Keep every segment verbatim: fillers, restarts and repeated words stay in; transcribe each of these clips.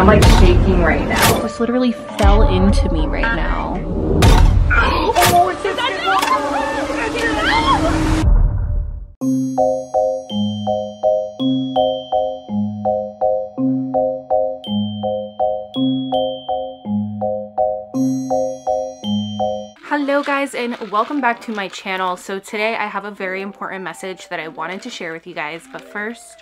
I'm like shaking right now. This literally fell into me right now. Oh, it's a Hello guys and welcome back to my channel. So today I have a very important message that I wanted to share with you guys, but first,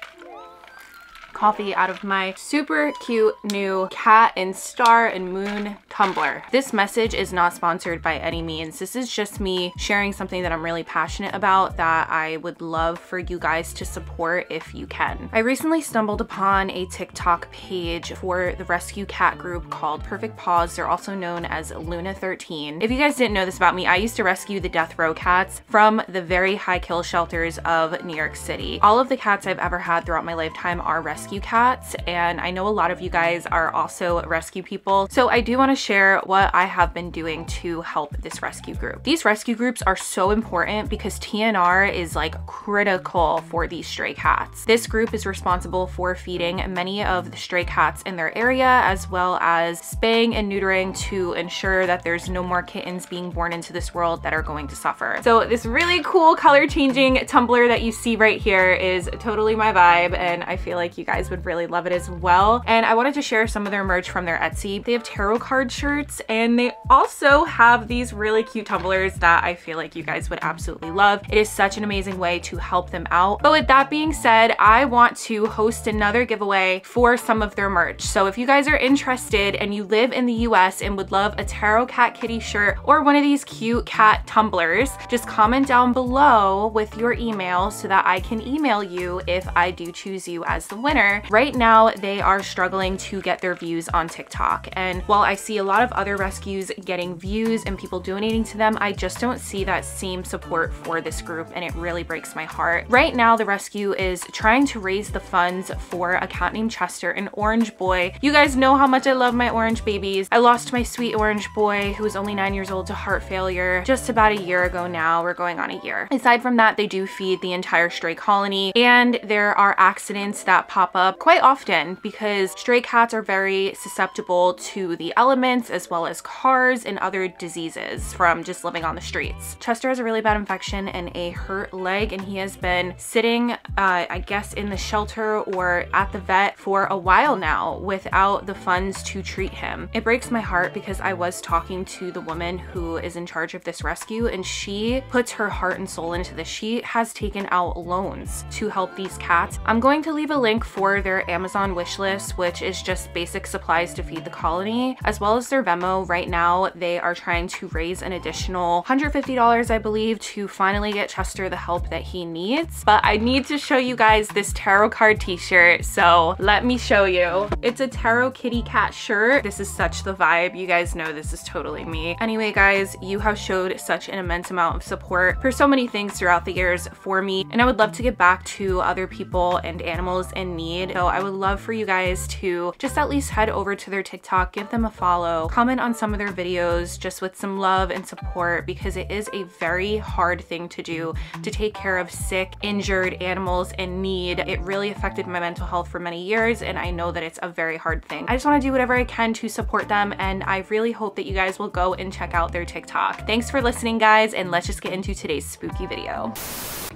coffee out of my super cute new cat and star and moon tumbler. This message is not sponsored by any means. This is just me sharing something that I'm really passionate about that I would love for you guys to support if you can. I recently stumbled upon a TikTok page for the rescue cat group called Perfect Paws. They're also known as Luna thirteen. If you guys didn't know this about me, I used to rescue the death row cats from the very high kill shelters of New York City. All of the cats I've ever had throughout my lifetime are rescued rescue cats, and I know a lot of you guys are also rescue people, so I do want to share what I have been doing to help this rescue group. These rescue groups are so important because T N R is like critical for these stray cats. This group is responsible for feeding many of the stray cats in their area, as well as spaying and neutering to ensure that there's no more kittens being born into this world that are going to suffer. So this really cool color changing tumbler that you see right here is totally my vibe, and I feel like you guys would really love it as well. And I wanted to share some of their merch from their Etsy. They have tarot card shirts, and they also have these really cute tumblers that I feel like you guys would absolutely love. It is such an amazing way to help them out. But with that being said, I want to host another giveaway for some of their merch. So if you guys are interested and you live in the U S and would love a tarot cat kitty shirt or one of these cute cat tumblers, just comment down below with your email so that I can email you if I do choose you as the winner. Right now, they are struggling to get their views on TikTok. And while I see a lot of other rescues getting views and people donating to them, I just don't see that same support for this group, and it really breaks my heart. Right now, the rescue is trying to raise the funds for a cat named Chester, an orange boy. You guys know how much I love my orange babies. I lost my sweet orange boy, who was only nine years old, to heart failure just about a year ago now. We're going on a year. Aside from that, they do feed the entire stray colony, and there are accidents that pop up quite often because stray cats are very susceptible to the elements, as well as cars and other diseases from just living on the streets. Chester has a really bad infection and a hurt leg, and he has been sitting, uh, I guess, in the shelter or at the vet for a while now without the funds to treat him. It breaks my heart because I was talking to the woman who is in charge of this rescue, and she puts her heart and soul into this. She has taken out loans to help these cats. I'm going to leave a link for for their Amazon wish list, which is just basic supplies to feed the colony, as well as their Venmo. Right now, they are trying to raise an additional one hundred fifty dollars, I believe, to finally get Chester the help that he needs. But I need to show you guys this tarot card t-shirt, so let me show you. It's a tarot kitty cat shirt. This is such the vibe. You guys know this is totally me. Anyway, guys, you have showed such an immense amount of support for so many things throughout the years for me, and I would love to get back to other people and animals in need. So I would love for you guys to just at least head over to their TikTok, give them a follow, comment on some of their videos just with some love and support, because it is a very hard thing to do to take care of sick, injured animals in need. It really affected my mental health for many years, and I know that it's a very hard thing. I just want to do whatever I can to support them, and I really hope that you guys will go and check out their TikTok. Thanks for listening, guys, and let's just get into today's spooky video.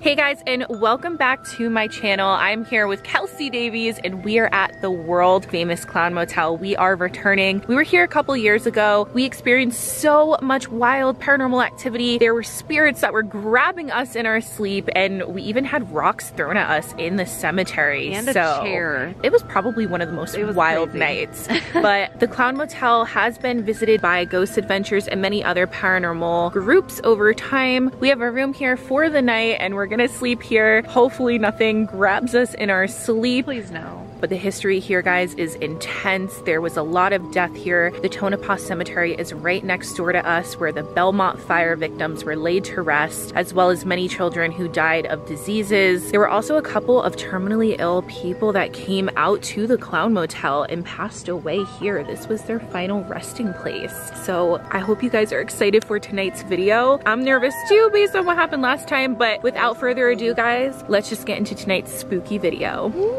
Hey guys, and welcome back to my channel. I'm here with Kelsi Davies, and we are at the world famous Clown Motel. We are returning. We were here a couple years ago. We experienced so much wild paranormal activity. There were spirits that were grabbing us in our sleep, and we even had rocks thrown at us in the cemetery. And so, a chair. It was probably one of the most wild crazy nights. But the Clown Motel has been visited by Ghost Adventures and many other paranormal groups over time. We have a room here for the night, and we're gonna sleep here. Hopefully nothing grabs us in our sleep. Please no. But the history here, guys, is intense. There was a lot of death here. The Tonopah Cemetery is right next door to us, where the Belmont fire victims were laid to rest, as well as many children who died of diseases. There were also a couple of terminally ill people that came out to the Clown Motel and passed away here. This was their final resting place. So I hope you guys are excited for tonight's video. I'm nervous too based on what happened last time, but without further ado, guys, let's just get into tonight's spooky video. Ooh.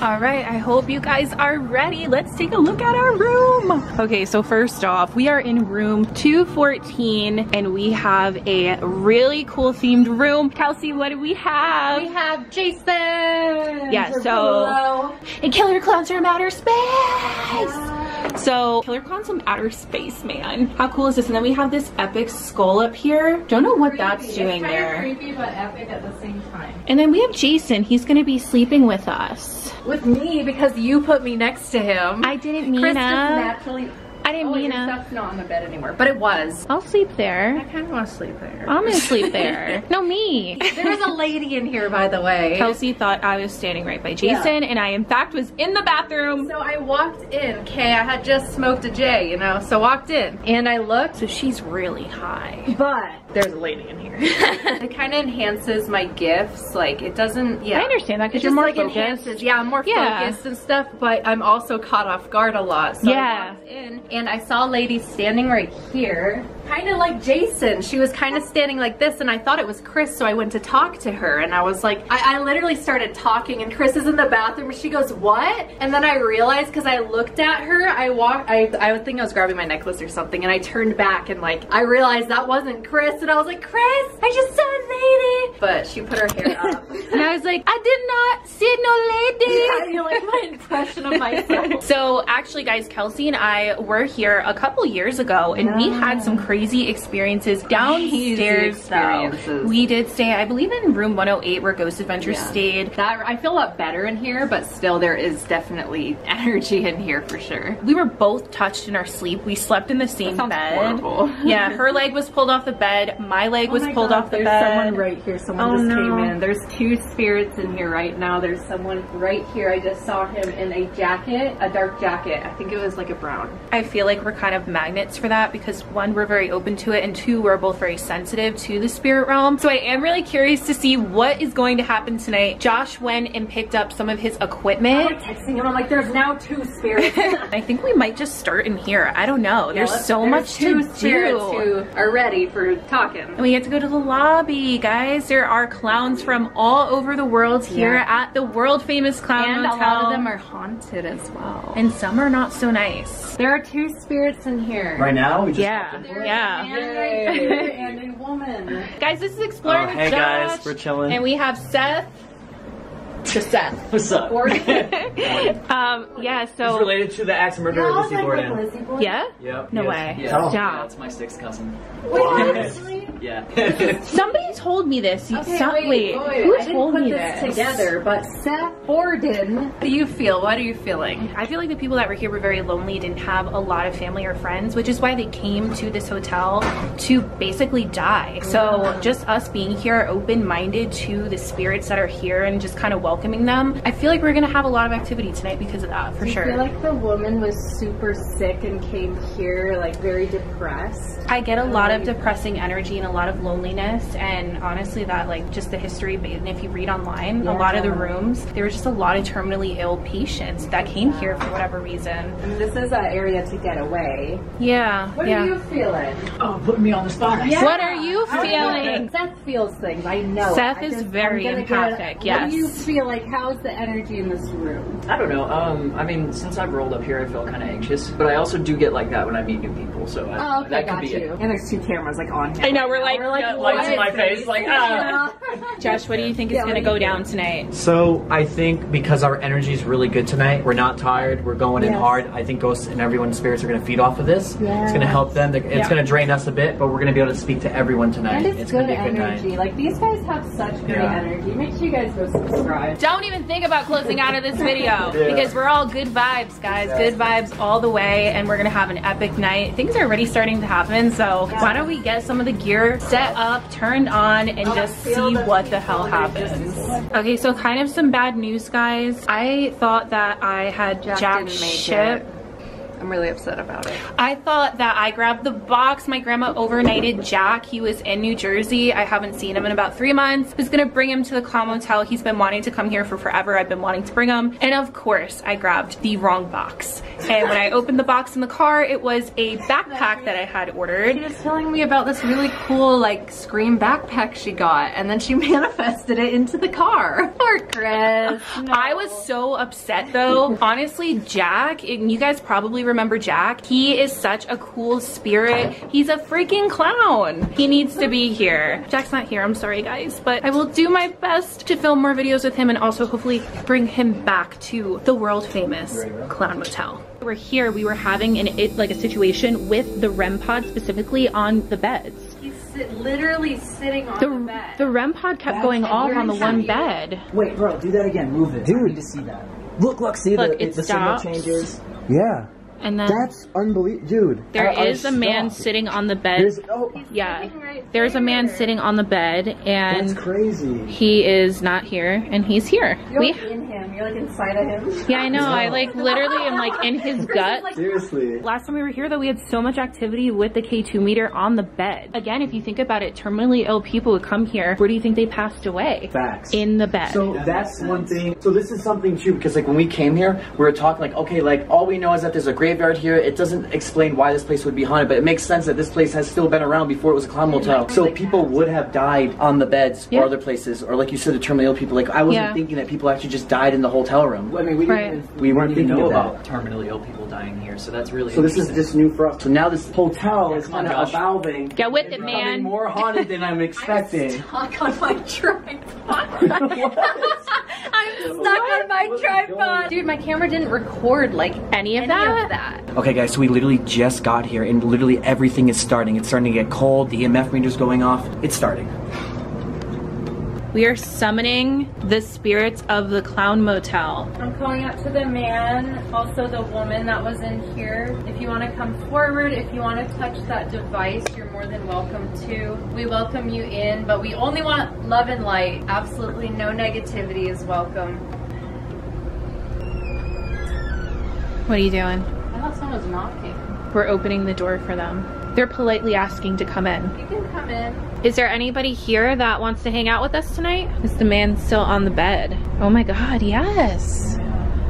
All right, I hope you guys are ready. Let's take a look at our room. Okay, so first off, we are in room two fourteen and we have a really cool themed room. Kelsi, what do we have? We have Jason. Yeah, so pillow. And killer clowns from outer space. Yeah. So killer clowns from outer space, man. How cool is this? And then we have this epic skull up here. Don't know what creepy. that's doing it's there. Creepy but epic at the same time. And then we have Jason. He's gonna be sleeping with us. With me, because you put me next to him. I didn't mean it. Chris just naturally... I didn't oh, mean it. Stuff's not on the bed anymore, but it was. I'll sleep there. I kind of want to sleep there. I'm gonna sleep there. No, me. There was a lady in here, by the way. Kelsi thought I was standing right by Jason, yeah. and I, in fact, was in the bathroom. So I walked in. Okay, I had just smoked a J, you know, so walked in. And I looked, so she's really high. But there's a lady in here. It kind of enhances my gifts. Like, it doesn't, yeah. I understand that because you're more like focused. Enhances, yeah, I'm more yeah. focused and stuff, but I'm also caught off guard a lot. So yeah. I walked in. And I saw a lady standing right here, kind of like Jason. She was kind of standing like this, and I thought it was Chris, so I went to talk to her, and I was like, I, I literally started talking, and Chris is in the bathroom, and she goes, what? And then I realized, because I looked at her, I walked, I, I would think I was grabbing my necklace or something, and I turned back, and like, I realized that wasn't Chris, and I was like, Chris, I just saw a lady. But she put her hair up. And I was like, I did not see no lady. Yeah, you're like my impression of myself. So actually, guys, Kelsi and I were here a couple years ago, and yeah. we had some crazy experiences downstairs. Experiences. Though we did stay, I believe, in room one oh eight where Ghost Adventures yeah. stayed. That I feel a lot better in here, but still there is definitely energy in here for sure. We were both touched in our sleep. We slept in the same that bed. Horrible. Yeah, her leg was pulled off the bed. My leg oh was my pulled God, off the there's bed. There's someone right here. Someone oh, just no. came in. There's two spirits in here right now. There's someone right here. I just saw him in a jacket, a dark jacket. I think it was like a brown. I feel like we're kind of magnets for that because one, we're very open to it, and two, we're both very sensitive to the spirit realm. So I am really curious to see what is going to happen tonight. Josh went and picked up some of his equipment. I'm texting him. I'm like, there's now two spirits. I think we might just start in here. I don't know. Yeah, there's so there's much two to spirits do. Who are ready for talking. And we have to go to the lobby, guys. There are clowns from all over the world here yeah. at the world famous Clown Motel. And a lot of them are haunted as well. And some are not so nice. There are two spirits in here. Right now? We just yeah. Yeah. And, and a woman. Guys, this is Exploring with Josh. Hey guys, we're chilling. And we have Seth. Just Seth. What's up? Borden. um, yeah, so. It's related to the axe murder yeah, of Lizzie Borden. Lizzie Borden. Yeah? Yep. No yes. way. Yes. Oh. Yeah, it's my sixth cousin. Wait, yeah. Somebody told me this. Okay, Some, wait, wait, wait. Who I told didn't put me this? this together, but Seth Borden. How do you feel? What are you feeling? I feel like the people that were here were very lonely, didn't have a lot of family or friends, which is why they came to this hotel to basically die. So just us being here, open-minded to the spirits that are here and just kind of welcoming them. I feel like we're gonna have a lot of activity tonight because of that, for do sure. I feel like the woman was super sick and came here like very depressed. I get a lot of depressing energy and a lot of loneliness, and honestly that like just the history, and if you read online yeah. a lot of the rooms, there was just a lot of terminally ill patients that came yeah. here for whatever reason. And this is an area to get away. Yeah. What yeah. are you feeling? Oh, put me on the spot. Yeah. What are you feeling? Seth feels things, I know. Seth I is just, very empathic, yes. What do you feel like? How's the energy in this room? I don't know. Um, I mean, since I've rolled up here, I feel kind of anxious, but I also do get like that when I meet new people, so I, oh, okay, that could be you. It. And there's two cameras like on. I know. We're like, we're like got lights in my face, like, ah. Josh, what do you think is yeah, going to go down tonight? So, I think because our energy is really good tonight, we're not tired, we're going yes. in hard. I think ghosts and everyone's spirits are going to feed off of this. Yes. It's going to help them. It's yeah. going to drain us a bit, but we're going to be able to speak to everyone tonight. That is it's going to be a good energy. Night. Like, these guys have such great yeah. energy. Make sure you guys go subscribe. Don't even think about closing out of this video yeah. because we're all good vibes, guys. Exactly. Good vibes all the way, and we're going to have an epic night. Things are already starting to happen, so yeah. why don't we get some of the gear set up, turned on, and oh, just see what the hell happens. Okay, so kind of some bad news, guys. I thought that I had jack, jack shit. It. I'm really upset about it. I thought that I grabbed the box. My grandma overnighted Jack. He was in New Jersey. I haven't seen him in about three months. I was gonna bring him to the Clown Motel. He's been wanting to come here for forever. I've been wanting to bring him. And of course, I grabbed the wrong box. And when I opened the box in the car, it was a backpack that I had ordered. She was telling me about this really cool, like, Scream backpack she got, and then she manifested it into the car. Poor Chris. No. I was so upset, though. Honestly, Jack, and you guys probably remember Jack, he is such a cool spirit. He's a freaking clown. He needs to be here. Jack's not here, I'm sorry guys, but I will do my best to film more videos with him and also hopefully bring him back to the world famous Clown Motel. We're here, we were having an it like a situation with the R E M pod specifically on the beds. He's sit literally sitting on the, the bed. The R E M pod kept That's going off on the one you. bed. Wait, bro, do that again. Move it. Dude, I need to see that. Look, look, see look, the, it the signal changes. Yeah. And then that's unbelievable, dude. There I, is I a man sitting on the bed. There's, oh, yeah, right there's there. a man sitting on the bed, and that's crazy. He is not here, and he's here. You're we, like in him. You're like inside of him. Yeah, I know. No. I like literally am like in his gut. Like, seriously. Last time we were here, though, we had so much activity with the K two meter on the bed. Again, if you think about it, terminally ill people would come here. Where do you think they passed away? Facts. In the bed. So that that's one thing. So this is something true because like when we came here, we were talking like, okay, like all we know is that there's a great graveyard here. It doesn't explain why this place would be haunted, but it makes sense that this place has still been around before it was a clown motel. So people would have died on the beds yeah. or other places, or like you said, the terminally ill people. Like I wasn't yeah. thinking that people actually just died in the hotel room. I mean, we, right. didn't, we, we weren't didn't thinking know about terminally ill people dying here, so that's really so this is just new for us. So now this hotel yeah, is kind of evolving. Get with it, man. More haunted than I'm expecting. I'm stuck on my tripod. I'm stuck what? on my tripod. Dude, my camera didn't record like any of any that. Of that. Okay guys, so we literally just got here and literally everything is starting. It's starting to get cold, the E M F meter's going off. It's starting. We are summoning the spirits of the Clown Motel. I'm calling out to the man, also the woman that was in here. If you want to come forward, if you want to touch that device, you're more than welcome to. We welcome you in, but we only want love and light. Absolutely no negativity is welcome. What are you doing? I thought someone was knocking. We're opening the door for them. They're politely asking to come in. You can come in. Is there anybody here that wants to hang out with us tonight? Is the man still on the bed? Oh my God, yes.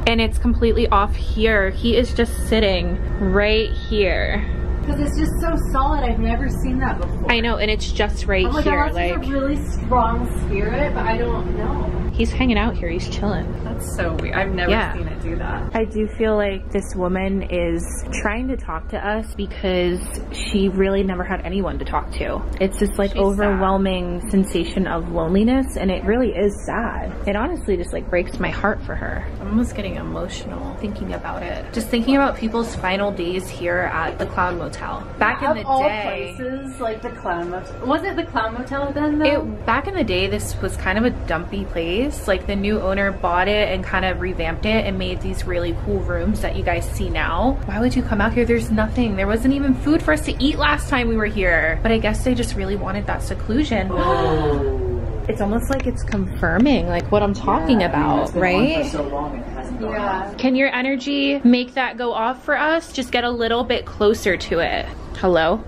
And it's completely off here. He is just sitting right here. Because it's just so solid, I've never seen that before. I know, and it's just right I'm like, here. I'm like, a really strong spirit, but I don't know. He's hanging out here, he's chilling. That's so weird, I've never yeah. seen it do that. I do feel like this woman is trying to talk to us because she really never had anyone to talk to. It's this like She's overwhelming sad. sensation of loneliness, and it really is sad. It honestly just like breaks my heart for her. I'm almost getting emotional thinking about it. Just thinking about people's final days here at the Clown Motel. Back yeah, in the all day, places, like the Clown Motel. Was it the Clown Motel then? Though? It, back in the day, this was kind of a dumpy place. Like the new owner bought it and kind of revamped it and made these really cool rooms that you guys see now. Why would you come out here? There's nothing. There wasn't even food for us to eat last time we were here. But I guess they just really wanted that seclusion. Oh. It's almost like it's confirming like what I'm talking yeah, about, I mean, it's been right? For so long it hasn't gone yeah. Can your energy make that go off for us? Just get a little bit closer to it. Hello?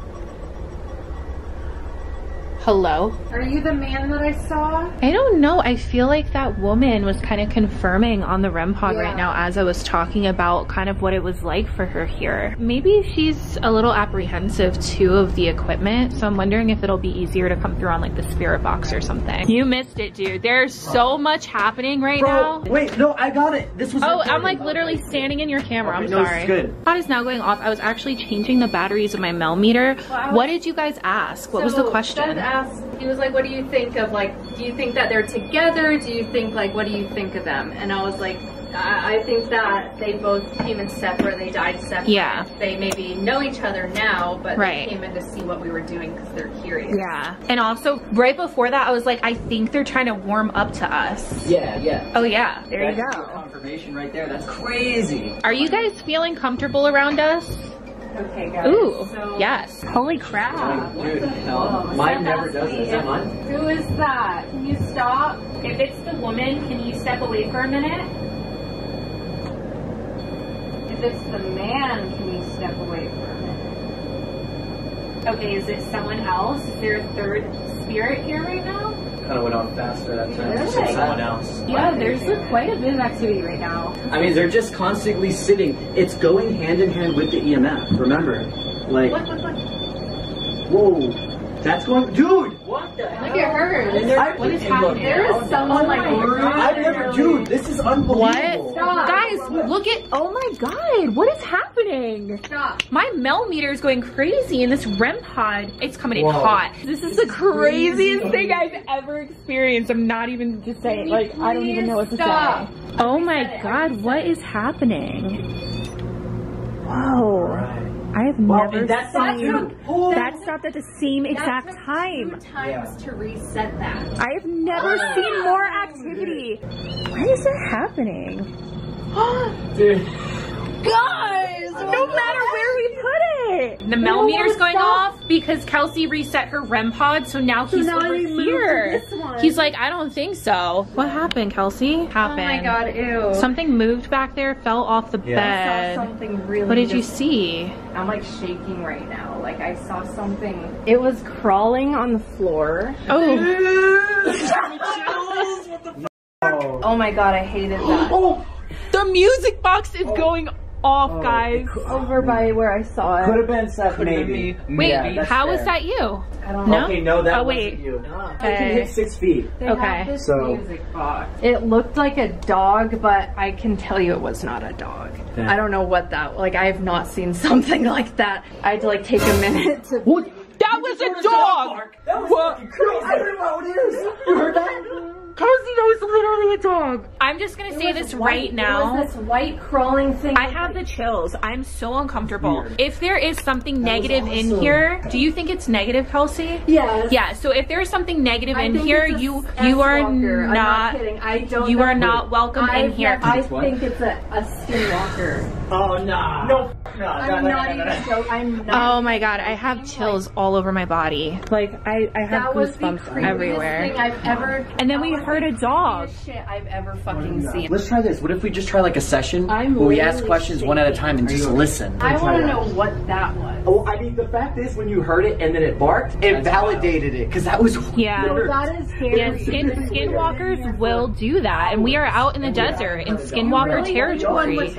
Hello? Are you the man that I saw? I don't know. I feel like that woman was kind of confirming on the R E M pod yeah. right now as I was talking about kind of what it was like for her here. Maybe she's a little apprehensive too of the equipment, so I'm wondering if it'll be easier to come through on like the Spirit Box or something. You missed it, dude. There's so much happening right Bro, now. Wait, no, I got it. This was- Oh, I'm like literally standing in your camera. Okay, I'm no, sorry. Good. The pod is now going off. I was actually changing the batteries of my Mel meter. Wow. What did you guys ask? What so was the question? Asked, he was like, what do you think of like, do you think that they're together? Do you think like, what do you think of them? And I was like, I, I think that they both came in separate, they died separate. Yeah. They maybe know each other now, but right. they came in to see what we were doing because they're curious. Yeah. And also, right before that, I was like, I think they're trying to warm up to us. Yeah, yeah. Oh yeah. There That's you go. Confirmation right there. That's crazy. Are you guys feeling comfortable around us? Okay, guys. Ooh, so, yes. Holy crap. Dude, hell. Mine never does this. Is that mine? Who is that? Can you stop? If it's the woman, can you step away for a minute? If if it's the man, can you step away for a minute? Okay, is it someone else? Is there a third spirit here right now? Kind of went off faster that time. Really? Someone else. Yeah, there's a, quite a bit of activity right now. I mean, they're just constantly sitting. It's going hand in hand with the E M F. Remember, like. Look! Look! Look! Whoa, that's going, dude. What the hell? Look at hers. I, what is happening? There is someone like. I've never, dude. This is unbelievable. What? Stop. Guys, look at. Oh my God, what is happening? Stop. My Mel meter is going crazy, and this REM pod, it's coming in hot. This is the craziest crazy. thing I've ever experienced. I'm not even to say. Like, I don't even know what to stop. say. Oh my God, what is happening? Whoa. Right. I have well, never that seen took, oh, that stopped at the same exact that took time. Two times yeah. to reset that. I have never oh, seen yeah. more activity. Why is that happening? Dude. Guys! Oh, no matter where we put it! The Mel meter's going off because Kelsi reset her REM pod, so now he's so now over here. He's like, I don't think so. What happened, Kelsi? Happened. Oh my God, ew. Something moved back there, fell off the yeah. bed. I saw something really What did just, you see? I'm like shaking right now. Like, I saw something. It was crawling on the floor. Oh. What the fuck? Oh my God, I hated that. Oh! The music box is oh. going off, oh, guys. Could, over by where I saw it. Could have been Seth, maybe. Be. Wait, yeah, how fair. was that you? I don't know. No? Okay, no, that oh, wait. wasn't you. Okay. I can hit six feet. They okay. This so. music box. It looked like a dog, but I can tell you it was not a dog. Okay. I don't know what that, like, I have not seen something like that. I had to, like, take a minute to... What? That you was a dog! A that was what? crazy. I don't know what it is. You heard that? Kelsi, that was literally a dog. I'm just gonna it say this white, right now. It was this white crawling thing. I have like, the chills. I'm so uncomfortable. Weird. If there is something that negative awesome. in here, do you think it's negative, Kelsi? Yeah. Yeah. So if there is something negative I in here, you you are walker. not. I'm not kidding. I don't. You know are who. not welcome I, in here. I think it's a, a skinwalker. Oh nah. No. No. I'm not even joking. I'm not. Oh my God, I have chills like, all over my body. Like I I have goosebumps everywhere. Thing I've ever. And then we. heard a dog. Shit I've ever fucking seen. Let's try this. What if we just try like a session I'm where we ask questions shaking. one at a time and just listen? I want to know what that was. Oh, I mean, the fact is when you heard it and then it barked, it That's validated wild. it because that was yeah. No, that is scary. Yeah, skin, skinwalkers will do that, and we are out in the yeah, desert in skinwalker really territory.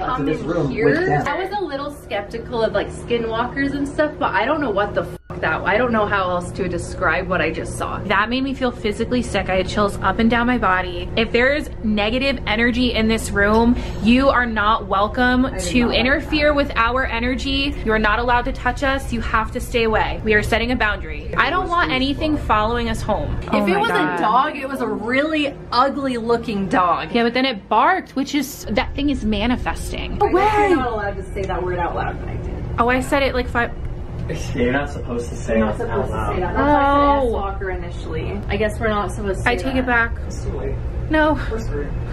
Here. I was a little skeptical of like skinwalkers and stuff, but I don't know what the. That I don't know how else to describe what I just saw. That made me feel physically sick. I had chills up and down my body. If there's negative energy in this room, you are not welcome to interfere with our energy. You are not allowed to touch us. You have to stay away. We are setting a boundary. I don't want anything following us home. If it was a dog, it was a really ugly looking dog. Yeah, but then it barked, which is, that thing is manifesting. No way. You're not allowed to say that word out loud, but I did. Oh, I said it like five. Yeah, you're not supposed to say that. You're not supposed to say that. That's why I said skinwalker initially. I guess we're not supposed to say I take that. it back. It's too late. No.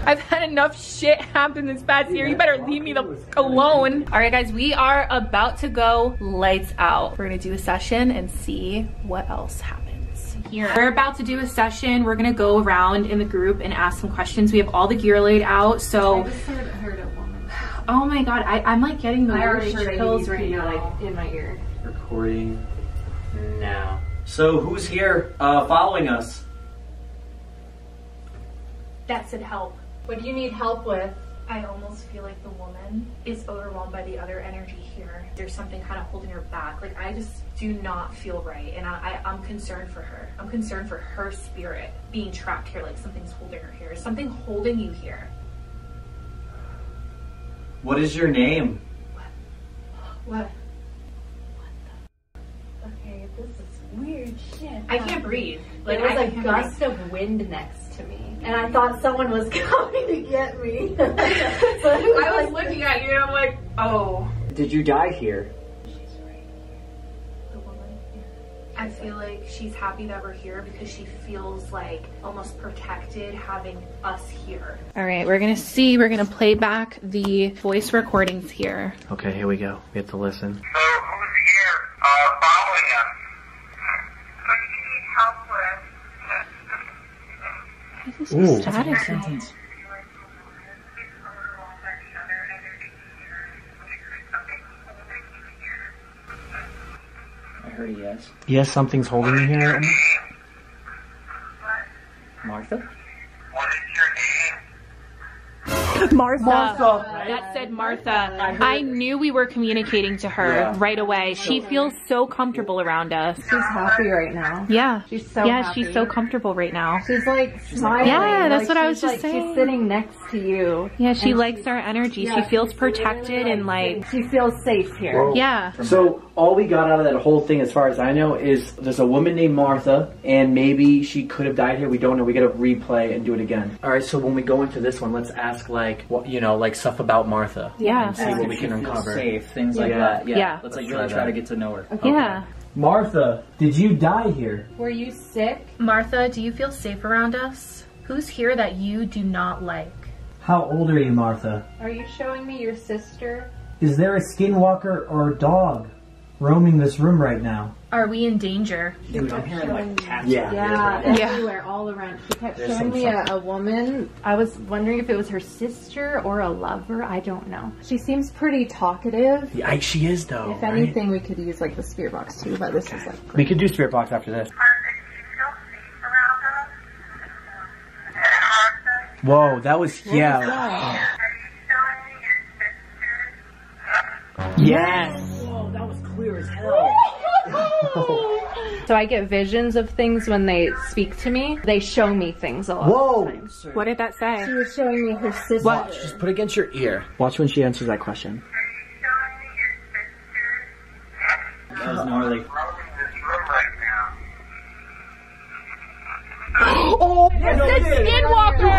I've had enough shit happen this past year. You better leave me the alone. All right, guys, we are about to go lights out. We're gonna do a session and see what else happens. Here. We're about to do a session. We're gonna go around in the group and ask some questions. We have all the gear laid out, so. I just heard, heard a woman. Oh my God, I, I'm like getting the worst chills right now, like in my ear. Recording now. So who's here uh, following us? That said help. What do you need help with? I almost feel like the woman is overwhelmed by the other energy here. There's something kind of holding her back. Like I just do not feel right, and I, I, I'm concerned for her. I'm concerned for her spirit being trapped here, like something's holding her here. Something holding you here. What is your name? What? What? This is weird shit. I can't breathe. Like, there was I a gust breathe. of wind next to me. And I thought someone was coming to get me. So I was looking at you and I'm like, oh. Did you die here? She's right here. The woman here. I feel like she's happy that we're here because she feels like almost protected having us here. All right, we're gonna see. We're gonna play back the voice recordings here. Okay, here we go. We have to listen. Ooh, that's a good sentence. heard a yes. Yes, something's holding you here. What? Martha? What is your name? Martha. Martha. Right? That said Martha. I, I knew we were communicating to her yeah. right away. She feels so comfortable around us. She's happy right now. Yeah. She's so Yeah, happy. She's so comfortable right now. She's like smiling. Yeah, that's like, what I was just like, saying. She's sitting next to you. Yeah, she likes our energy. Yeah, she feels protected and like... She feels safe here. Whoa. Yeah. So all we got out of that whole thing, as far as I know, is there's a woman named Martha, and maybe she could have died here. We don't know. We gotta replay and do it again. All right, so when we go into this one, let's ask like, what, you know, like stuff about Martha. Yeah. And see yeah. what we can uncover. Safe, things yeah. like that. Yeah. yeah. Let's like really try, try to get to know her. Okay. Yeah. Martha, did you die here? Were you sick? Martha, do you feel safe around us? Who's here that you do not like? How old are you, Martha? Are you showing me your sister? Is there a skinwalker or a dog roaming this room right now? Are we in danger? Dude, I'm hearing like cats. Yeah, yeah, yeah. everywhere, all around. She kept There's showing me a, a woman. I was wondering if it was her sister or a lover. I don't know. She seems pretty talkative. Yeah, I, she is though. If anything, right? we could use like the spirit box too, but this okay. is like great. We could do spirit box after this. Whoa, that was what yeah. Was that? Are you showing me your sister? Yes. Whoa, that was clear as hell. So I get visions of things when they speak to me. They show me things a lot. Whoa! Of times. What did that say? She was showing me her sister. Watch, just put it against your ear. Watch when she answers that question. Are you showing me your sister? That was gnarly. Oh, it's a skinwalker!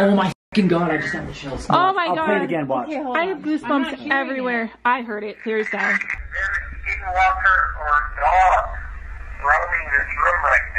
Oh my God, I just have the chills. Oh watch. my I'll God! I'll play it again. Watch. Okay, I have goosebumps everywhere. It. I heard it clear as day. Skinwalker or dog roaming this room right now.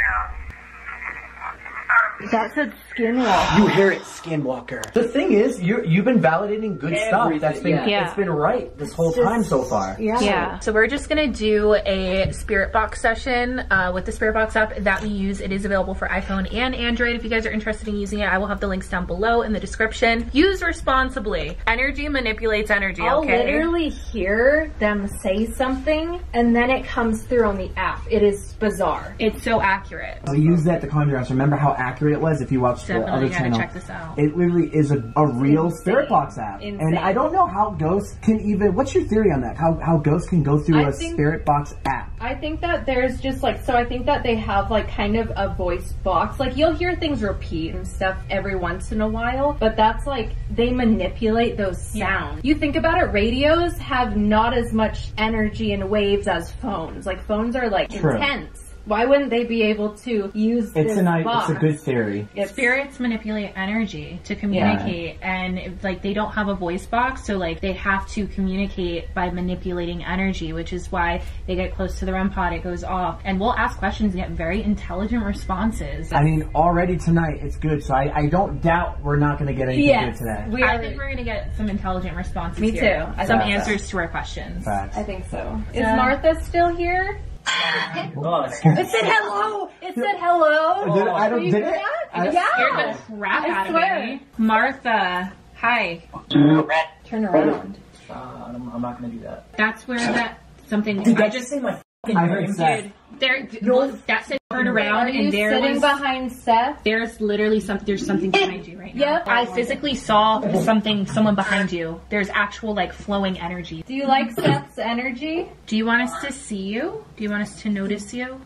That said skinwalker. You hear it, skinwalker. The thing is, you you've been validating good Everything. stuff. That's been yeah. it's been right this whole just, time so far. Yeah. yeah. So we're just gonna do a spirit box session uh, with the spirit box app that we use. It is available for iPhone and Android. If you guys are interested in using it, I will have the links down below in the description. Use responsibly. Energy manipulates energy. I'll okay. literally hear them say something and then it comes through on the app. It is bizarre. It's so accurate. We use that to conjure us. Remember how accurate it was? If you watched. Definitely gotta channel. check this out. It literally is a, a real Insane. Spirit Box app. Insane. And I don't know how ghosts can even, what's your theory on that? How, how ghosts can go through I a think, Spirit Box app? I think that there's just like, so I think that they have like kind of a voice box. Like you'll hear things repeat and stuff every once in a while, but that's like, they manipulate those sounds. Yeah. You think about it, radios have not as much energy and waves as phones. Like phones are like True. intense. Why wouldn't they be able to use it's this an, box? It's a good theory. It's Spirits manipulate energy to communicate, yeah. and like they don't have a voice box, so like they have to communicate by manipulating energy, which is why they get close to the R E M pod, it goes off, and we'll ask questions and get very intelligent responses. I mean, already tonight it's good, so I, I don't doubt we're not going to get anything yes, good today. We are, I think we're going to get some intelligent responses Me here. too. I Some answers that. to our questions. Facts. I think so. Is uh, Martha still here? It said hello. It said hello. Did, I don't, did it? That? I, it yeah. scared the crap I out swear. of me. Martha, hi. Turn around. Uh, I'm, I'm not gonna do that. That's where that something. Did I just say my? I heard Seth. Dude, there, no, that said turn around, Are and there sitting was, behind Seth. There's literally something. There's something behind you right now. Yep. I physically saw something. Someone behind you. There's actual like flowing energy. Do you like Seth's energy? Do you want us to see you? Do you want us to notice you?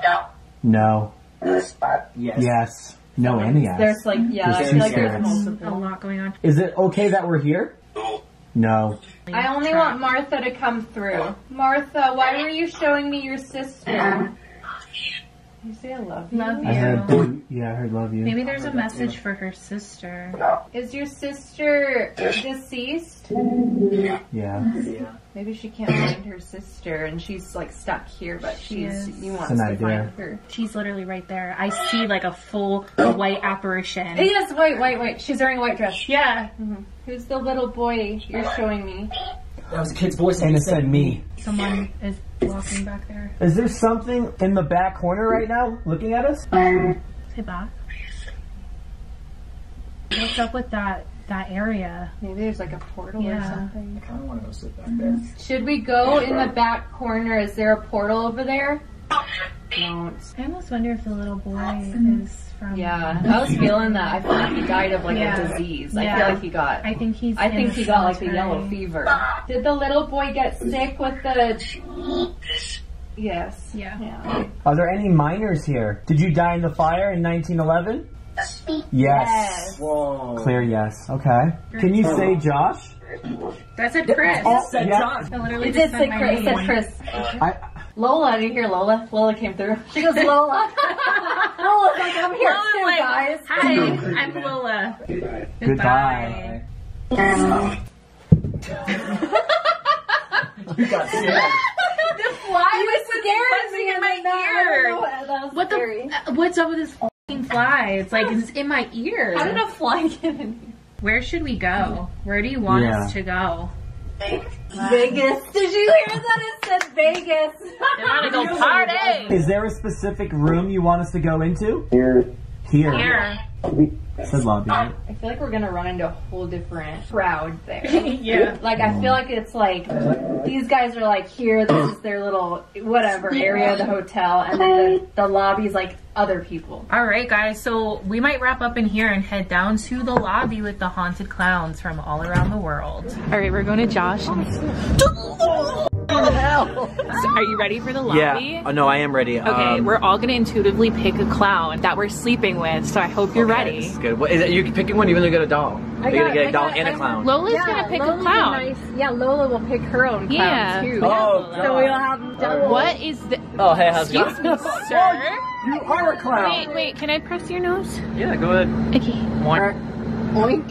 No. No. Yes. Yes. No. And yes. There's like yeah. There's I feel like there's multiple. a lot going on. Is it okay that we're here? No. I only Try. want Martha to come through. Martha, why were you showing me your sister? You say I love you? Love you. I heard, yeah, I heard love you. Maybe there's a message for her sister. No. Is your sister deceased? Yeah. yeah. Maybe she can't find her sister and she's like stuck here, but she's, she you want to idea. find her. She's literally right there. I see like a full white apparition. Yes, white, white, white. She's wearing a white dress. Yeah. Mm-hmm. Who's the little boy you're showing me? That was a kid's voice and it said me. Someone is walking back there. Is there something in the back corner right now looking at us? Um, Say back. What's up with that that area. Maybe there's like a portal yeah. or something. I kind of want to go sit back there. Should we go in the back corner? Is there a portal over there? Don't. I almost wonder if the little boy is from... Yeah, I was feeling that. I feel like he died of like yeah. a disease. Yeah. I feel like he got... I think he's I think he got like the yellow fever. Did the little boy get sick with the... Yes. Yeah. yeah. Are there any minors here? Did you die in the fire in nineteen eleven? Yes. yes. Whoa. Clear yes. Okay. Can you say Josh? That's it, Chris. Oh, said yeah. Josh. I literally it just said my Chris. Name. It said Chris. I, Lola, did you hear Lola? Lola came through. She goes, Lola. Lola's like, I'm here Lola, too, guys. Hi, I'm Lola. Goodbye. Goodbye. Goodbye. You got scared. The fly was scaring me in my ear. Know, what scary. the? What's up with this f***ing fly? It's like, it's in my ear. How did a fly get in here? Where should we go? Where do you want yeah. us to go? Vegas. Did you hear that? It said Vegas. They want to go party. Is there a specific room you want us to go into? Here. Here. Here. It says lobby. I feel like we're gonna run into a whole different crowd there. yeah. Like I feel like it's like these guys are like here. This is their little whatever area of the hotel, and then the, the lobby's like other people. All right, guys. So we might wrap up in here and head down to the lobby with the haunted clowns from all around the world. All right, we're going to Josh. So are you ready for the lobby? Yeah. Oh, no, I am ready. Okay, um, we're all gonna intuitively pick a clown that we're sleeping with, so I hope you're okay, ready. This is good. What, is it, you're picking one, you're gonna get a doll. You're gonna get a doll and a clown. Lola's yeah, gonna pick Lola's a clown. Nice. Yeah, Lola will pick her own clown yeah. too. Oh, yeah. So we'll have double. What is the? Oh, hey, how's it going? Excuse me, sir. You are a clown. Wait, wait, can I press your nose? Yeah, go ahead. Okay. One. Oink.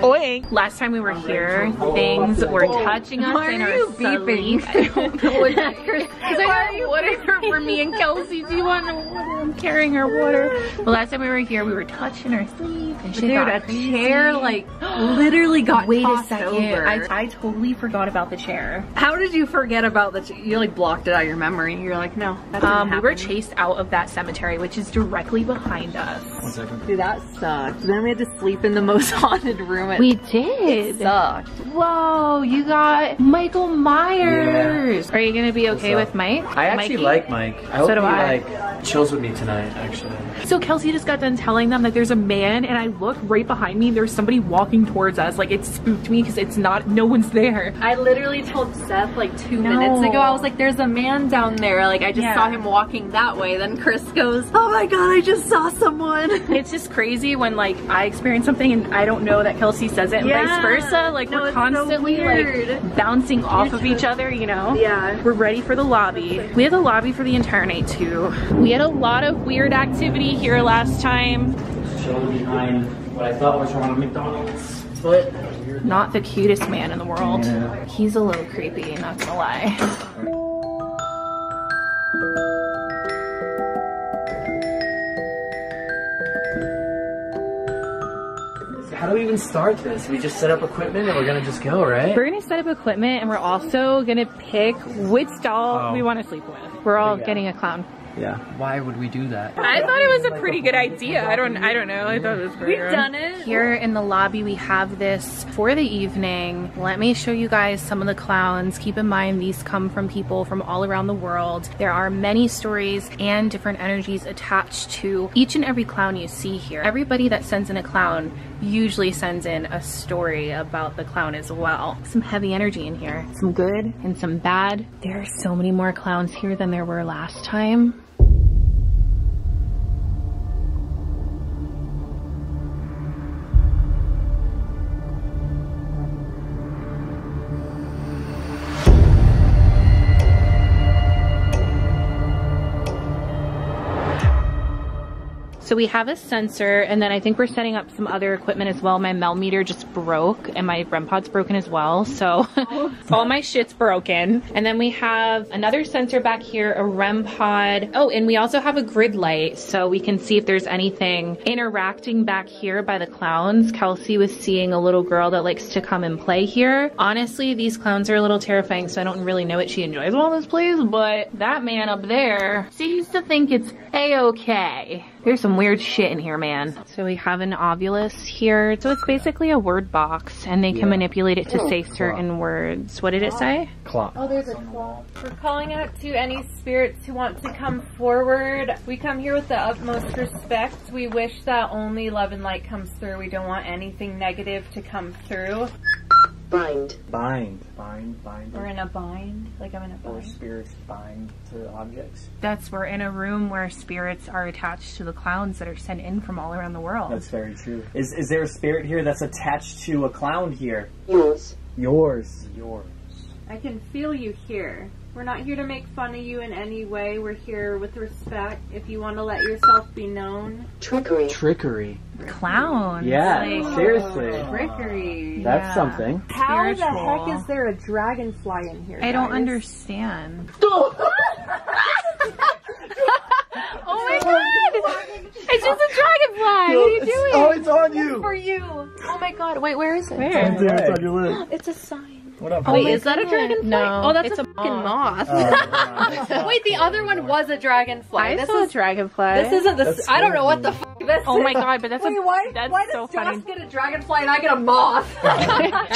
Oink. Last time we were here, things were touching us in our sleep. Why are you beeping? I don't know what that is. I got water for me and Kelsi. Do you want the water? I'm carrying her water. But last time we were here, we were touching her sleep. And she Dude, got a chair like literally got Wait tossed a second. over. I, I totally forgot about the chair. How did you forget about the chair? You like blocked it out of your memory. You're like, no. That didn't um, happen. We were chased out of that cemetery, which is directly behind us. One second. Dude, that sucked. Then we had to sleep in the most haunted room at we did it sucked. Whoa, you got Michael Myers. Yeah. Are you gonna be okay with Mike? I actually Mikey? like Mike. I so hope do he I. like chills with me tonight actually. So Kelsi just got done telling them that there's a man and I look right behind me, there's somebody walking towards us. Like it spooked me because it's not, no one's there. I literally told Seth like two no. minutes ago, I was like, there's a man down there. Like I just yeah. saw him walking that way. Then Chris goes, oh my God, I just saw someone. It's just crazy when like I experience something and I don't know that Kelsi says it and yeah. vice versa. Like no, we're constantly so like bouncing You're off of each other, you know? Yeah. We're ready for the lobby. We had the lobby for the entire night too. We had a lot of weird activity here last time. Show behind what I thought was from McDonald's. But not the cutest man in the world. Yeah. He's a little creepy, not gonna lie. How do we even start this? We just set up equipment and we're gonna just go, right? We're gonna set up equipment and we're also gonna pick which doll oh. we wanna sleep with. We're all yeah. getting a clown. Yeah. Why would we do that? I thought it was a pretty good idea. I don't I don't know. I thought it was pretty good. We've done it. Here in the lobby we have this for the evening. Let me show you guys some of the clowns. Keep in mind these come from people from all around the world. There are many stories and different energies attached to each and every clown you see here. Everybody that sends in a clown usually sends in a story about the clown as well. Some heavy energy in here. Some good and some bad. There are so many more clowns here than there were last time. So we have a sensor, and then I think we're setting up some other equipment as well. My Mel meter just broke, and my REM pod's broken as well, so all my shit's broken. And then we have another sensor back here, a REM pod. Oh, and we also have a grid light, so we can see if there's anything interacting back here by the clowns. Kelsi was seeing a little girl that likes to come and play here. Honestly, these clowns are a little terrifying, so I don't really know what she enjoys about this place, but that man up there seems to think it's a-okay. There's some weird shit in here, man. So we have an ovulus here. So it's basically a word box, and they can yeah. manipulate it to oh, say clock. certain words. What did it say? Clock. Oh, there's a clock. We're calling out to any spirits who want to come forward. We come here with the utmost respect. We wish that only love and light comes through. We don't want anything negative to come through. Bind. Bind. Bind. Bind. We're in a bind. Like I'm in a bind. Or spirits bind to objects. That's, we're in a room where spirits are attached to the clowns that are sent in from all around the world. That's very true. Is is there a spirit here that's attached to a clown here? Yours. Yours. Yours. I can feel you here. We're not here to make fun of you in any way. We're here with respect. If you want to let yourself be known. Trickery. Trickery. Clowns. Yeah, like, seriously. Trickery. That's yeah. something. How Spiritual. the heck is there a dragonfly in here? I guys? don't understand. Oh my god! It's just a dragonfly! No, what are you doing? Oh, it's on you! It's for you! Oh my god, wait, where is it? Where? It's, there, it's on your lip. It's a sign. What up? Oh, wait, is that a dragonfly? No. Oh, that's it's a, a fucking moth. moth. Oh, no. Wait, the other one was a dragonfly. I this saw is a dragonfly. This isn't the. That's I don't know what the fuck this is. Oh my god, but that's wait, a. Why, that's why so does funny. Josh get a dragonfly and I get a moth?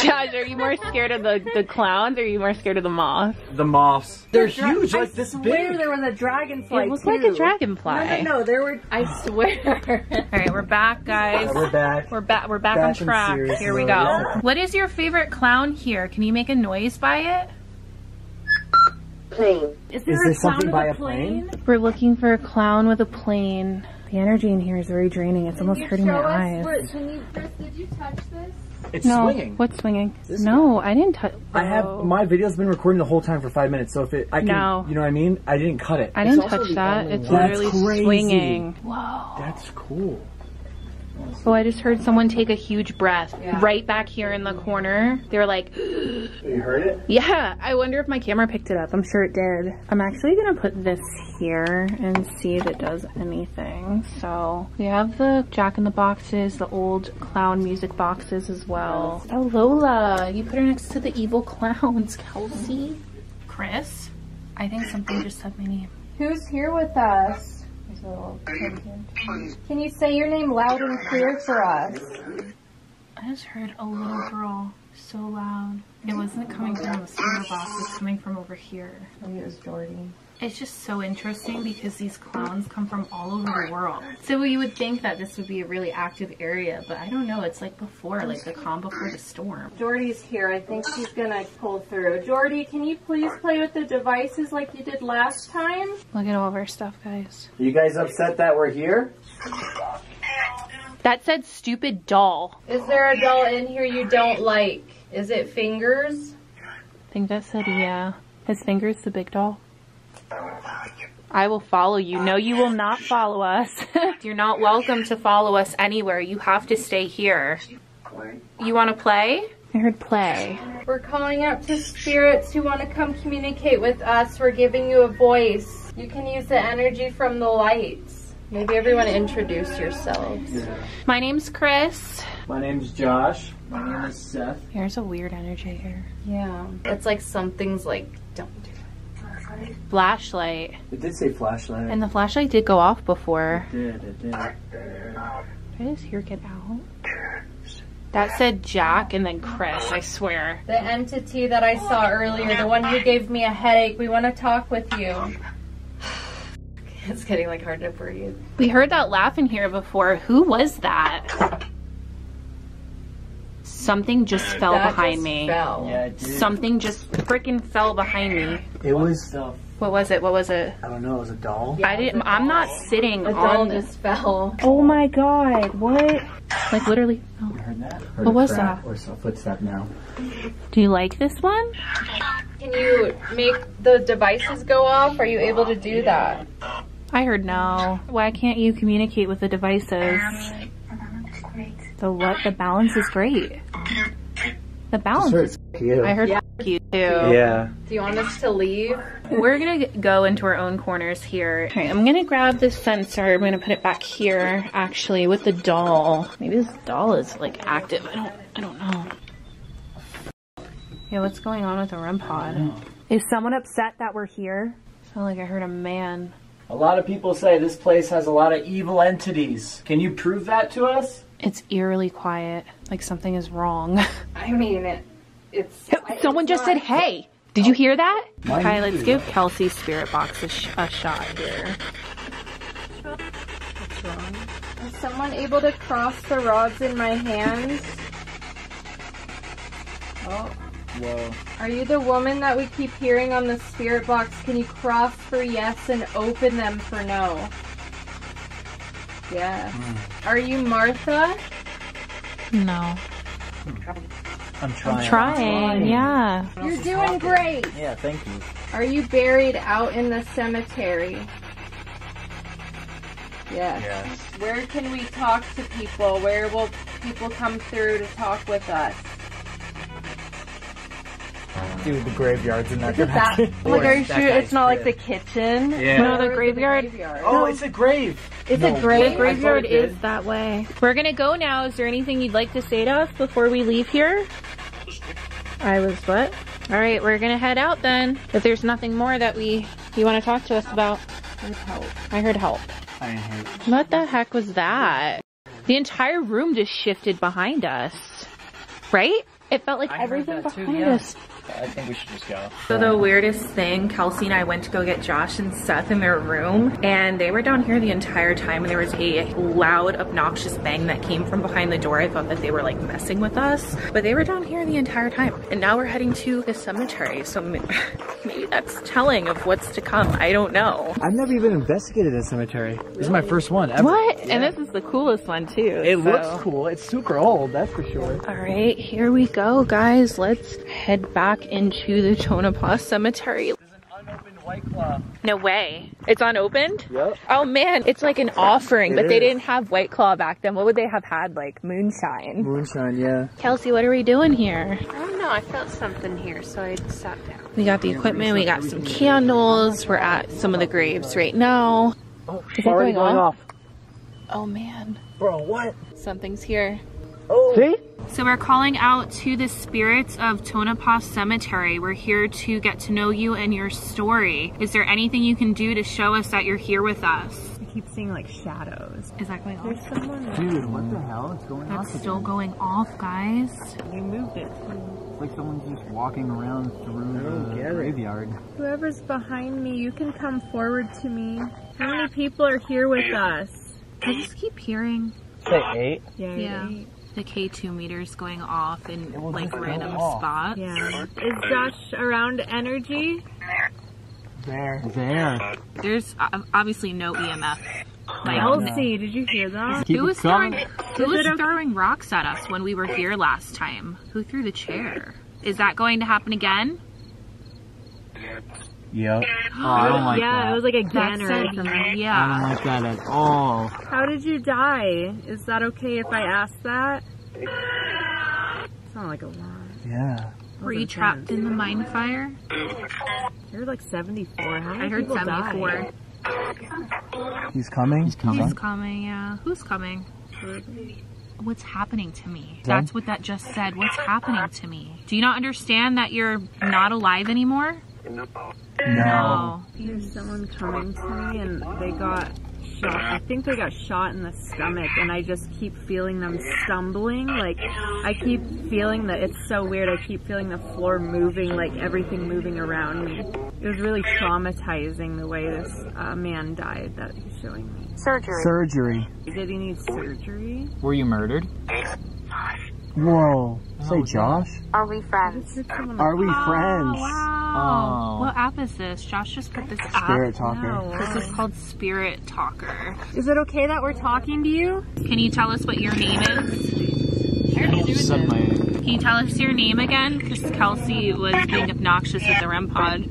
Josh, are you more scared of the, the clowns or are you more scared of the moths? The moths. They're huge, like I this big. I swear there was a dragonfly. It looks like a dragonfly. No, no, no, there were. I swear. Alright, we're back, guys. Yeah, we're back. We're, ba we're back, back on track. Here we go. Yeah. What is your favorite clown here? Can you You make a noise by it? Plane. Is there, is there a something by a plane? plane? We're looking for a clown with a plane. The energy in here is very draining. It's almost hurting my eyes. What, can you, first, did you touch this? It's no. swinging. What's swinging? This no, one. I didn't touch. I have my video's been recording the whole time for five minutes, so if it, I can, no. you know what I mean. I didn't cut it. I didn't it's touch that. It's That's literally crazy. swinging. Whoa. That's cool. Oh, I just heard someone take a huge breath yeah. right back here in the corner. They were like... You heard it? Yeah. I wonder if my camera picked it up. I'm sure it did. I'm actually going to put this here and see if it does anything. So we have the jack-in-the-boxes, the old clown music boxes as well. Oh, Lola. You put her next to the evil clowns. Kelsi? Chris? I think something just said my name. Who's here with us? Can you say your name loud and clear for us? I just heard a little girl so loud. It wasn't coming from the spirit box, it was coming from over here. Maybe it was Jordy. It's just so interesting because these clowns come from all over the world. So you would think that this would be a really active area, but I don't know. It's like before, like the calm before the storm. Jordy's here. I think she's gonna pull through. Jordy, can you please play with the devices like you did last time? Look at all of our stuff, guys. Are you guys upset that we're here? That said stupid doll. Is there a doll in here you don't like? Is it fingers? I think that said yeah. His fingers, the big doll. I will follow you. No, you will not follow us. You're not welcome to follow us anywhere. You have to stay here. You want to play? I heard play. We're calling out to spirits who want to come communicate with us. We're giving you a voice. You can use the energy from the lights. Maybe everyone introduce yourselves. Yeah. My name's Chris. My name's Josh. My name is Seth. There's a weird energy here. Yeah. It's like something's like, don't do Flashlight. It did say flashlight. And the flashlight did go off before. It did, it did. Did I just hear get out? That said Jack and then Chris, I swear. The entity that I saw earlier, the one who gave me a headache, we want to talk with you. It's getting like hard to breathe. We heard that laugh in here before. Who was that? Something just fell that behind just me. Fell. Yeah, Something just freaking fell behind me. It was. What was it? What was it? I don't know. It was a doll. Yeah, I didn't. I'm doll. not sitting a on. The doll just fell. Oh my god! What? Like literally. Oh. I heard that. Heard what was that? Or a footstep now. Do you like this one? Can you make the devices go off? Are you able to do that? I heard no. Why can't you communicate with the devices? So what? The balance is great. The balance is great. I heard yeah. f you too. Yeah. Do you want us to leave? We're gonna go into our own corners here. Alright, I'm gonna grab this sensor. I'm gonna put it back here, actually, with the doll. Maybe this doll is like active. I don't I don't know. Yeah, what's going on with the R E M pod? Is someone upset that we're here? Sound like I heard a man. A lot of people say this place has a lot of evil entities. Can you prove that to us? It's eerily quiet, like something is wrong. I mean, it, it's... Someone it's just not... said, hey, did you hear that? Why okay, let's give Kelsi's spirit box a, sh a shot here. What's wrong? Is someone able to cross the rods in my hands? Oh. Whoa. Are you the woman that we keep hearing on the spirit box? Can you cross for yes and open them for no? Yeah. Mm. Are you Martha? No. I'm trying. I'm trying, I'm trying. Yeah. You're doing talking. great. Yeah, thank you. Are you buried out in the cemetery? Yes. yes. Where can we talk to people? Where will people come through to talk with us? Dude, the graveyards in that direction. Like, are you sure it's not like the kitchen? Yeah. No, the graveyard. the graveyard. Oh, it's a grave. It's no, a grave. The graveyard is that way. We're gonna go now. Is there anything you'd like to say to us before we leave here? I was what? All right, we're gonna head out then. If there's nothing more that we you want to talk to us about. I heard help. I heard help. I heard. What the heck was that? The entire room just shifted behind us. Right? It felt like I everything behind too, yeah. us. I think we should just go. So the weirdest thing, Kelsi and I went to go get Josh and Seth in their room, and they were down here the entire time, and there was a loud, obnoxious bang that came from behind the door. I thought that they were like messing with us, but they were down here the entire time. And now we're heading to the cemetery, so maybe that's telling of what's to come. I don't know. I've never even investigated a cemetery. Really? This is my first one ever. What? Yeah. And this is the coolest one too. It so. looks cool. It's super old, that's for sure. All right, here we go, guys. Let's head back into the Tonopah Cemetery. There's an unopened White Claw. No way. It's unopened? Yep. Oh man, it's like an offering, it but is. They didn't have White Claw back then. What would they have had? Like moonshine. Moonshine, yeah. Kelsi, what are we doing here? I don't know. I felt something here, so I sat down. We got the equipment, we got some candles. We're at some of the graves right now. Oh, it's already going, going off? off. Oh man. Bro, what? Something's here. Oh. See? So we're calling out to the spirits of Tonopah Cemetery. We're here to get to know you and your story. Is there anything you can do to show us that you're here with us? I keep seeing like shadows. Is that going on? There's someone. Dude, what the hell is going on? That's still going off, guys. You moved it. It's like someone's just walking around through the graveyard. Whoever's behind me, you can come forward to me. How many people are here with us? I just keep hearing. Say eight? Yeah. yeah. Eight. The K two meters going off in like random spots. Yeah. Is Josh around energy? There. There. There's obviously no E M F. Like, Kelsi, did you hear that? Who was throwing, who was throwing rocks at us when we were here last time? Who threw the chair? Is that going to happen again? Yep. Oh, I don't like yeah, that. It was like a ganner or something. Yeah. I don't like that at all. How did you die? Is that okay if I ask that? It's not like a lot. Yeah. Were you trapped in the mine fire? I heard like seventy-four. How I heard seventy-four. Die? He's coming? He's coming. He's coming, yeah. Who's coming? What's happening to me? That's what that just said. What's happening to me? Do you not understand that you're not alive anymore? No. There's someone coming to me and they got shot. I think they got shot in the stomach and I just keep feeling them stumbling. Like, I keep feeling that it's so weird. I keep feeling the floor moving, like everything moving around me. It was really traumatizing the way this uh, man died that he's showing me. Surgery. Surgery. Did he need surgery? Were you murdered? Whoa. Say Josh. Are we friends? Are we oh, friends? Wow. Oh. What app is this? Josh just put this app. Spirit Talker. No. This is called Spirit Talker. Is it okay that we're talking to you? Can you tell us what your name is? I already do this. Can you tell us your name again? Because Kelsi was being obnoxious with the R E M pod.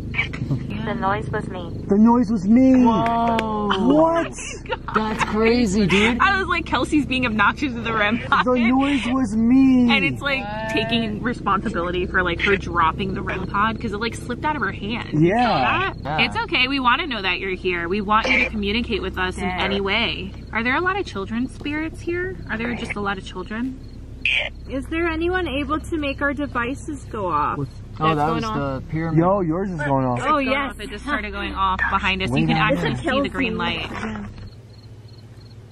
The noise was me. The noise was me! Whoa! Oh what? That's crazy, dude. I was like, Kelsi's being obnoxious with the R E M pod. The noise was me! And it's like what? Taking responsibility for like her dropping the R E M pod because it like slipped out of her hand. Yeah. yeah. It's okay. We want to know that you're here. We want you to communicate with us yeah. in any way. Are there a lot of children's spirits here? Are there just a lot of children? Is there anyone able to make our devices go off? What's Oh, that was off. the pyramid. Yo, yours is going off. Oh, yes. It just started going off behind us. Way you can actually see the green light. Yeah.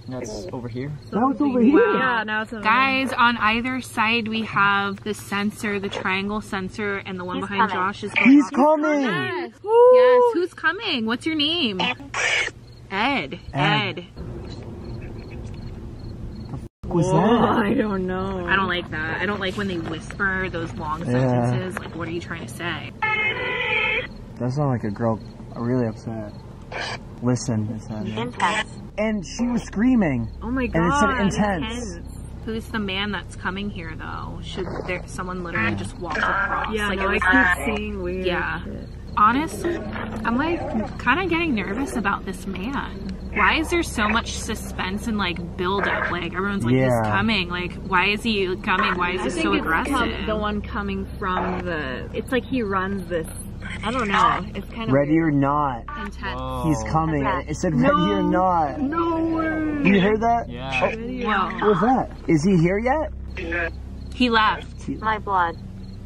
That's over here. So now it's over here. Wow. Yeah, now it's over Guys, here. on either side we have the sensor, the triangle sensor, and the one He's behind coming. Josh is going He's off. coming! Yes. yes, who's coming? What's your name? Ed. Ed. Ed. Ed. Was Whoa, that? I don't know. I don't like that. I don't like when they whisper those long sentences. Yeah. Like, what are you trying to say? That sounded like a girl really upset. Listen, it said. Intense. And she was screaming. Oh my god. And it said intense. intense. Who's the man that's coming here though? Should there, someone literally yeah. just walk across? Yeah, like no, it was, I keep seeing weird. Yeah. Shit. Honestly, I'm like kind of getting nervous about this man. Why is there so much suspense and like build up? Like everyone's like, yeah. he's coming. Like, why is he coming? Why is he so aggressive? I think it's the one coming from the. It's like he runs this. I don't know. It's kind of ready weird. or not. Intense. Whoa. He's coming. Intense. It said ready no, or not. No way. You heard that? Yeah. Oh, what was that? Is he here yet? He left. My blood.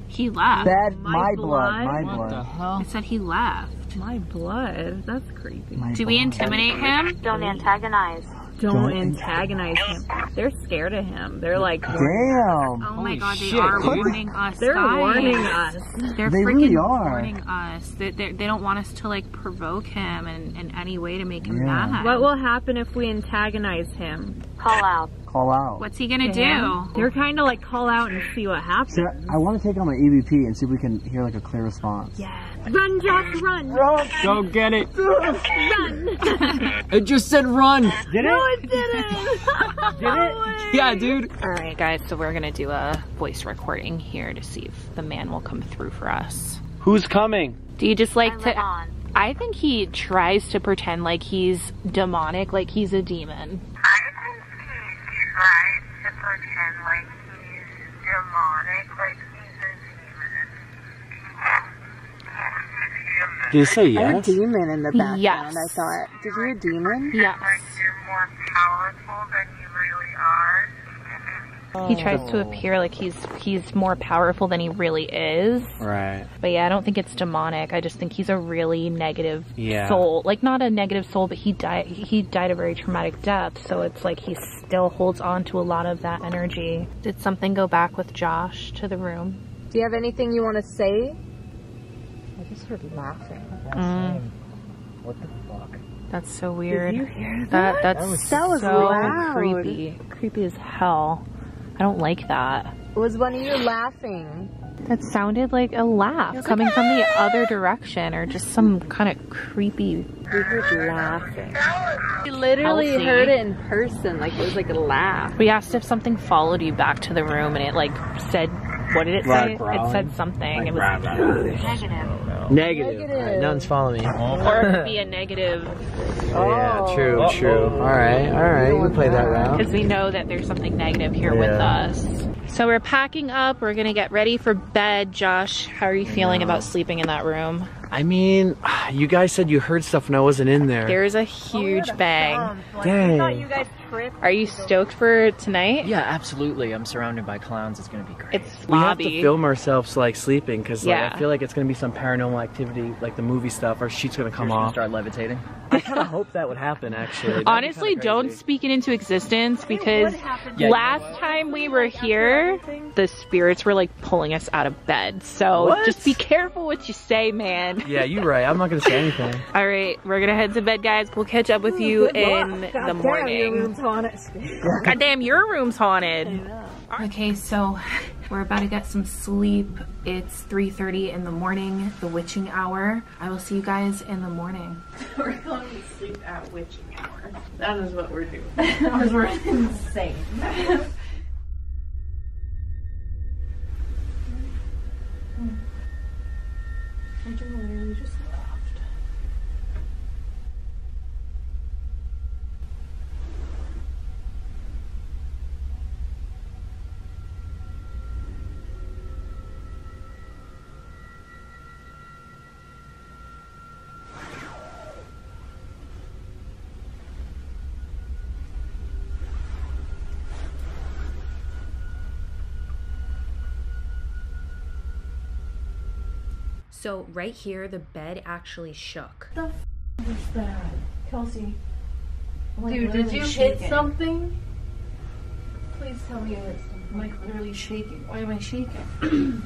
He left. Bad. My, my blood. blood. My what blood. What the hell? It said he left. My blood? That's creepy. My Do we intimidate him? Don't antagonize. Don't, Don't antagonize him. They're scared of him. They're like, damn. Oh Holy my god, shit. they are warning us. They're guys. warning us. They're they freaking really are. warning us. They, they, they don't want us to like provoke him in, in any way to make him yeah. mad. What will happen if we antagonize him? Call out. Call out. What's he gonna Damn. do? They're kind of like call out and see what happens. Sarah, I want to take on my E V P and see if we can hear like a clear response. Yeah. Run, Josh, run. Run. Go get it. Run. It just said run. Did it? No, it didn't. Did it? Yeah, dude. All right, guys. So we're gonna do a voice recording here to see if the man will come through for us. Who's coming? Do you just like I to? On. I think he tries to pretend like he's demonic, like he's a demon. Tries to pretend like he's demonic, like he's a demon. Did you say yes? A demon in the background, yes. I thought. Did you hear a demon? Yes. Like you're more powerful than you really are. Oh. He tries to appear like he's he's more powerful than he really is. Right. But yeah, I don't think it's demonic. I just think he's a really negative yeah. soul. Like not a negative soul, but he died he died a very traumatic death. So it's like he still holds on to a lot of that energy. Did something go back with Josh to the room? Do you have anything you want to say? I just heard laughing. That's mm. What the fuck? That's so weird. Did you hear that? That, that's that was, that was so loud. creepy. Creepy as hell. I don't like that. It was one of you laughing. That sounded like a laugh coming like, ah! from the other direction or just some kind of creepy. We heard laughing. We literally Kelsey. heard it in person. Like it was like a laugh. We asked if something followed you back to the room and it like said, what did it like say? Growling? It said something. Like it was like, negative. Negative. Negative. Right, no one's following me. Or it could be a negative. Yeah, true, oh. true. All right, all right, we'll play that round. Because we know that there's something negative here yeah. with us. So we're packing up, we're gonna get ready for bed. Josh, how are you feeling yeah. about sleeping in that room? I mean, you guys said you heard stuff and I wasn't in there. There's a huge oh, bang. Like, Dang. I thought you guys tripped. Are you stoked for tonight? Yeah, absolutely. I'm surrounded by clowns. It's gonna be great. It's we lobby. have to film ourselves like sleeping because like, yeah. I feel like it's gonna be some paranormal activity, like the movie stuff. Our sheet's gonna come You're off. Gonna start levitating. I kind of hope that would happen actually. That'd Honestly, don't speak it into existence because yeah, last you know time we were here, the spirits were like pulling us out of bed. So what? just be careful what you say, man. Yeah, you're right. I'm not gonna say anything. All right, we're gonna head to bed, guys. We'll catch up with you in the morning. Your room's haunted. Goddamn, your room's haunted. Okay, so we're about to get some sleep. It's three thirty in the morning, the witching hour. I will see you guys in the morning. We're going to sleep at witching hour. That is what we're doing. Because we're insane. I literally just laughed. So right here, the bed actually shook. The f was that? Kelsi. Like, dude, did you shaking. hit something? Please tell me it. I'm like literally shaking. Why am I shaking?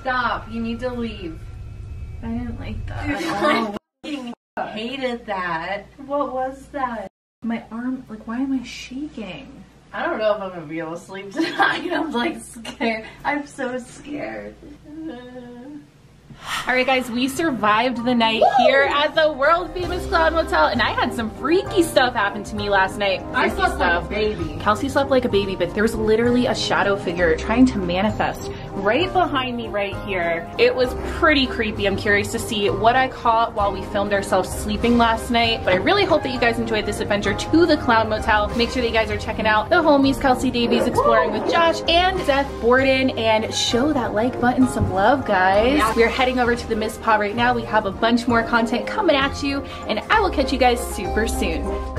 Stop. You need to leave. I didn't like that. Dude, I fucking hated that. What was that? My arm, like, why am I shaking? I don't know if I'm gonna be able to sleep tonight. I'm like scared. I'm so scared. All right, guys, we survived the night Woo! here at the world-famous Clown Motel, and I had some freaky stuff happen to me last night. Freaky I slept stuff. like a baby. Kelsi slept like a baby, but there was literally a shadow figure trying to manifest right behind me right here. It was pretty creepy. I'm curious to see what I caught while we filmed ourselves sleeping last night, but I really hope that you guys enjoyed this adventure to the Clown Motel. Make sure that you guys are checking out the homies, Kelsi Davies, Exploring with Josh, and Seth Borden, and show that like button some love, guys. Yeah. We're heading over to the Mist Paw right now. We have a bunch more content coming at you, and I will catch you guys super soon.